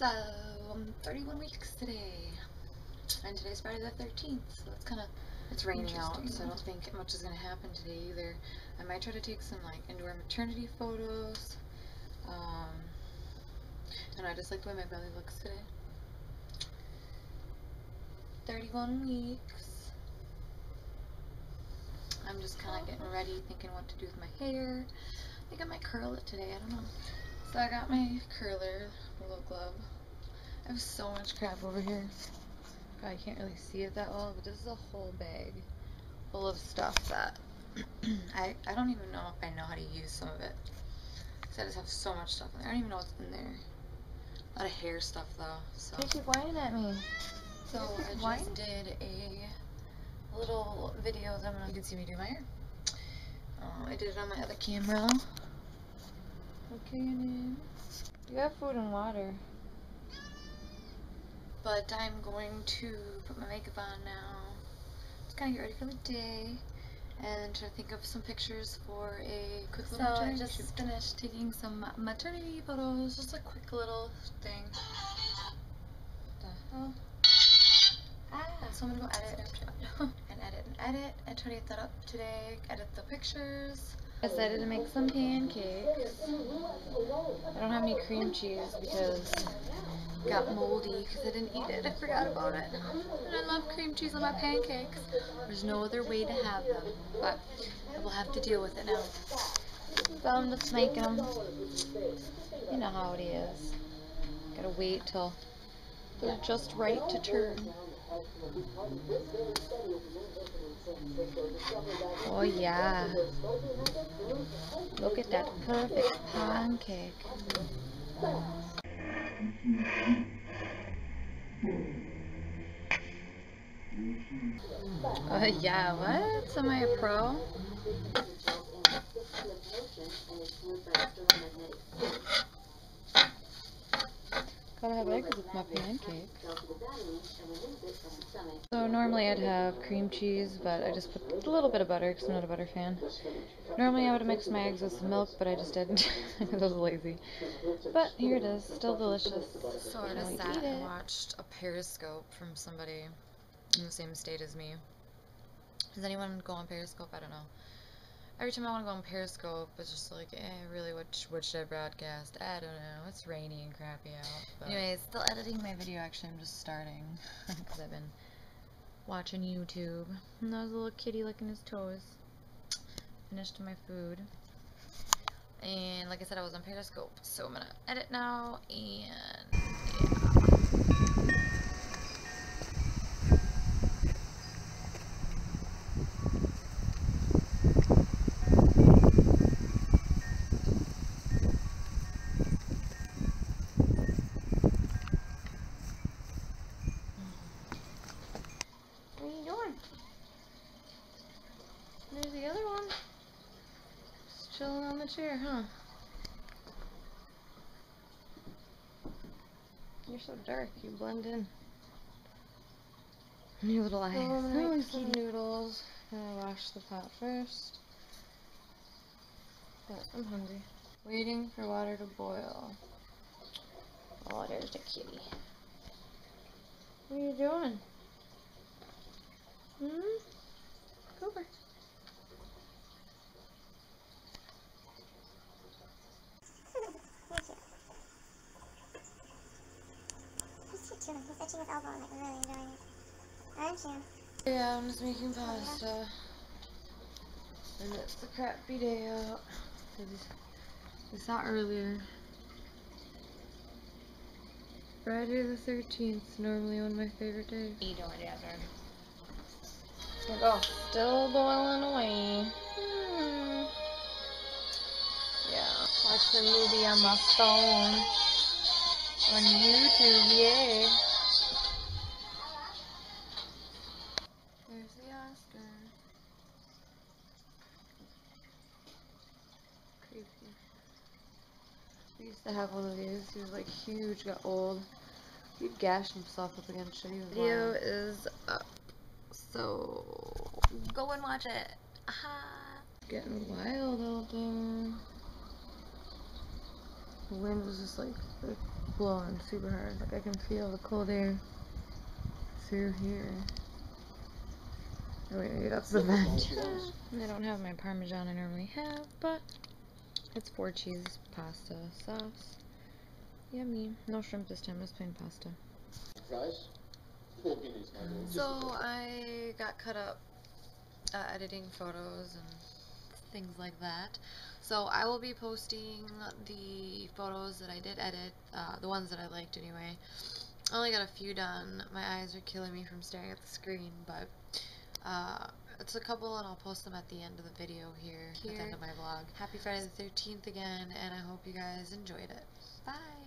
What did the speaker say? So, I'm 31 weeks today, and today's Friday the 13th, so it's kind of, it's raining out, so I don't think much is going to happen today either. I might try to take some, like, indoor maternity photos, and I just like the way my belly looks today. 31 weeks. I'm just kind of getting ready, thinking what to do with my hair. I think I might curl it today, I don't know. So I got my curler, my little glove. I have so much crap over here. Probably can't really see it that well, but this is a whole bag full of stuff that I don't even know if I know how to use some of it. So I just have so much stuff in there. I don't even know what's in there. A lot of hair stuff though. So they keep whining at me. So I just did a little video that you can see me do my hair. I did it on my other camera. Okay, and you have food and water. But I'm going to put my makeup on now. Just kind of get ready for the day and try to think of some pictures for a quick little maternity shoot. So I just finished taking some maternity photos, just a quick little thing. What the hell? So I'm gonna go edit and edit and edit. I try to get that up today, edit the pictures. I decided to make some pancakes. I don't have any cream cheese because it got moldy because I didn't eat it. I forgot about it. And I love cream cheese on my pancakes. There's no other way to have them, but I will have to deal with it now. So I'm just making them. You know how it is. Gotta wait till they're just right to turn. Oh yeah, look at that perfect pancake. Oh yeah, what? Am I a pro? Gotta have eggs with my pancake. So normally I'd have cream cheese, but I just put a little bit of butter because I'm not a butter fan. Normally I would have mixed my eggs with some milk, but I just didn't. I was lazy. But here it is, still delicious. So I just sat and watched a Periscope from somebody in the same state as me. Does anyone go on Periscope? I don't know. Every time I want to go on Periscope, it's just like, really, what should I broadcast? I don't know, it's rainy and crappy out. But anyways, still editing my video, actually, I'm just starting, because I've been watching YouTube. And there was a little kitty licking his toes. Finished my food. And like I said, I was on Periscope, so I'm going to edit now, and yeah. There's the other one. Just chilling on the chair, huh? You're so dark, you blend in. Your little eyes. Oh, I'm gonna make some noodles. I'm gonna wash the pot first. But I'm hungry. Waiting for water to boil. Oh, there's the kitty. What are you doing? Hmm? Go over. He's with elbow, I'm like really enjoying it. Aren't you? Yeah, I'm just making pasta. And it's a crappy day out. We saw earlier. Friday the 13th, normally one of my favorite days. You doing, Jasmine? Here we go. Still boiling away. Yeah. Watch the movie on my phone. On YouTube, yay! There's the Oscar. Creepy. We used to have one of these. He was like huge, got old. He'd gash himself up against shit. Video is up. So, go and watch it. Aha! Getting wild out there. The wind was just like blowing super hard. Like, I can feel the cold air through here. Oh, wait, maybe that's the vent. I don't have my Parmesan I normally have, but it's 4 cheese, pasta, sauce. Yummy. No shrimp this time, it's plain pasta. Fries? So I got cut up editing photos and things like that. So I will be posting the photos that I did edit, the ones that I liked anyway. I only got a few done. My eyes are killing me from staring at the screen, but it's a couple and I'll post them at the end of the video here. At the end of my vlog. Happy Friday the 13th again, and I hope you guys enjoyed it. Bye!